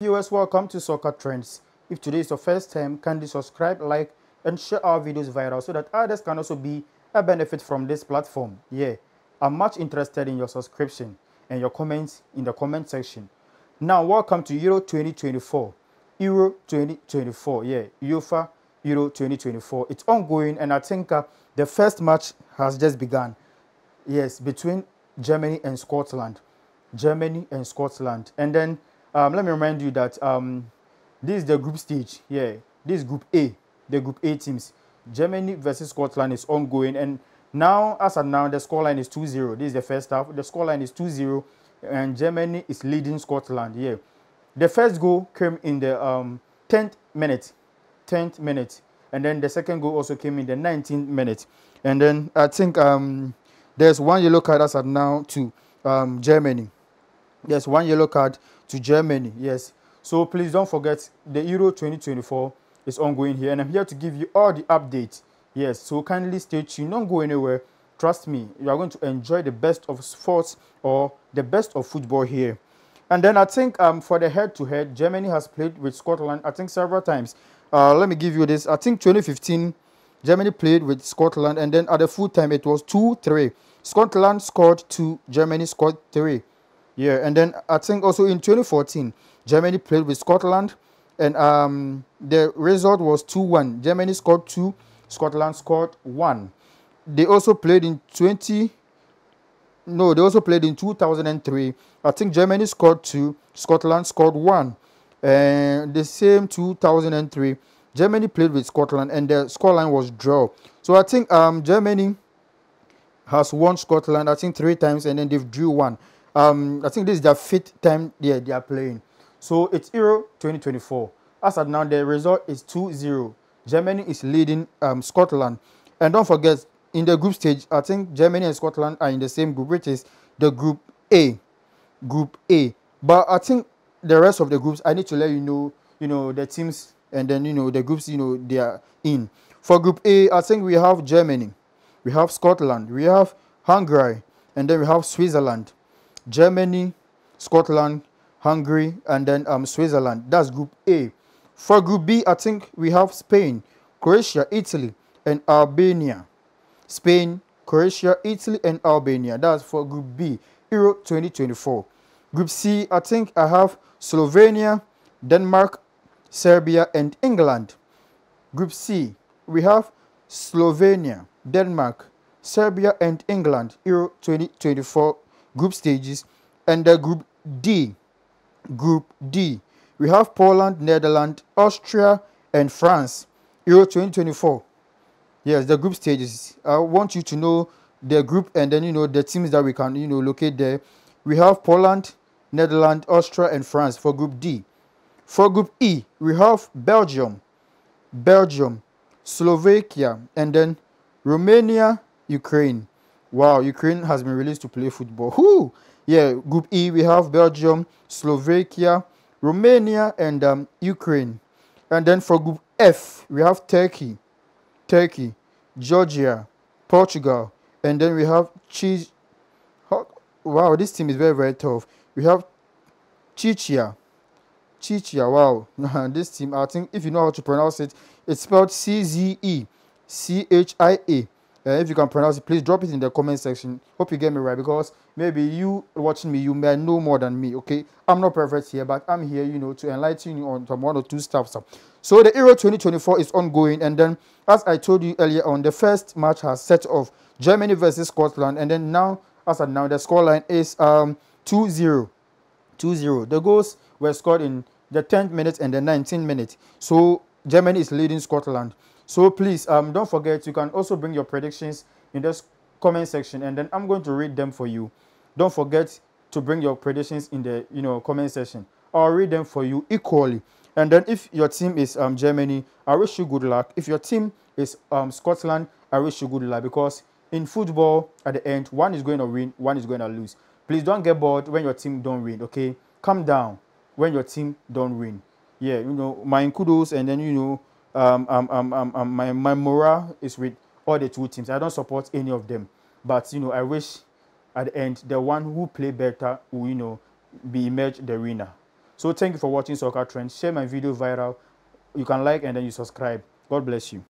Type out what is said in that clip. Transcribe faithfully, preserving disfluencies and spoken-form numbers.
Viewers, welcome to Soccer Trends. If today is your first time, kindly subscribe, like, and share our videos viral so that others can also be a benefit from this platform. Yeah, I'm much interested in your subscription and your comments in the comment section. Now, welcome to Euro twenty twenty-four. Euro twenty twenty-four, yeah, UEFA Euro twenty twenty-four. It's ongoing, and I think uh, the first match has just begun. Yes, between Germany and Scotland. Germany and Scotland. And then Um, let me remind you that um, this is the group stage. Yeah, this is group A, the group A teams. Germany versus Scotland is ongoing. And now, as of now, the scoreline is two zero. This is the first half. The scoreline is two zero. And Germany is leading Scotland. Yeah. The first goal came in the um, tenth minute. tenth minute. And then the second goal also came in the nineteenth minute. And then I think um, there's one yellow card as of now to um, Germany. Yes, one yellow card to Germany. Yes. So please don't forget, the Euro twenty twenty-four is ongoing here, and I'm here to give you all the updates. Yes. So kindly stay tuned. Don't go anywhere. Trust me, you are going to enjoy the best of sports or the best of football here. And then I think um for the head-to-head, Germany has played with Scotland, I think, several times. Uh, let me give you this. I think twenty fifteen, Germany played with Scotland, and then at the full time it was two three. Scotland scored two, Germany scored three. Yeah, and then I think also in twenty fourteen, Germany played with Scotland, and um, the result was two one. Germany scored two, Scotland scored one. They also played in twenty, no, they also played in two thousand three. I think Germany scored two, Scotland scored one. And the same two thousand three, Germany played with Scotland, and the scoreline was draw. So I think um, Germany has won Scotland, I think, three times, and then they've drew one. Um, I think this is their fifth time yeah, they are playing. So it's Euro twenty twenty-four. As of now, the result is two zero. Germany is leading um, Scotland. And don't forget, in the group stage, I think Germany and Scotland are in the same group, which is the group A. Group A. But I think the rest of the groups, I need to let you know, you know, the teams and then, you know, the groups, you know, they are in. For group A, I think we have Germany. We have Scotland. We have Hungary. And then we have Switzerland. Germany, Scotland, Hungary, and then um, Switzerland. That's Group A. For Group B, I think we have Spain, Croatia, Italy, and Albania. Spain, Croatia, Italy, and Albania. That's for Group B, Euro twenty twenty-four. Group C, I think I have Slovenia, Denmark, Serbia, and England. Group C, we have Slovenia, Denmark, Serbia, and England, Euro twenty twenty-four. Group stages. And the group D, group D, we have Poland, Netherlands, Austria, and France, Euro twenty twenty-four. Yes, the group stages. I want you to know the group, and then you know the teams that we can you know locate there. We have Poland, Netherlands, Austria, and France for Group D. For Group E, we have Belgium, Belgium, Slovakia, and then Romania, Ukraine. Wow, Ukraine has been released to play football. Whoo! Yeah, Group E, we have Belgium, Slovakia, Romania, and um, Ukraine. And then for Group F, we have Turkey, Turkey, Georgia, Portugal, and then we have Czech. Wow, this team is very, very tough. We have Czechia, Czechia, wow. This team, I think, if you know how to pronounce it, it's spelled C Z E C H I A. Uh, if you can pronounce it, please drop it in the comment section. Hope you get me right, because maybe you watching me, you may know more than me, okay? I'm not perfect here, but I'm here, you know, to enlighten you on some one or two stuff. So the Euro twenty twenty-four is ongoing. And then, as I told you earlier on, the first match has set off, Germany versus Scotland. And then now, as of now, the scoreline is um, two zero. two zero. The goals were scored in the tenth minute and the nineteenth minute. So Germany is leading Scotland. So please, um, don't forget, you can also bring your predictions in the comment section, and then I'm going to read them for you. Don't forget to bring your predictions in the you know comment section. I'll read them for you equally. And then if your team is um, Germany, I wish you good luck. If your team is um, Scotland, I wish you good luck, because in football, at the end, one is going to win, one is going to lose. Please don't get bored when your team don't win, okay? Calm down when your team don't win. Yeah, you know, my kudos, and then, you know, Um, um, um, um, um, my, my morale is with all the two teams. I don't support any of them. But, you know, I wish at the end, the one who play better will, you know, be emerged the winner. So thank you for watching Soccer Trends. Share my video viral. You can like and then you subscribe. God bless you.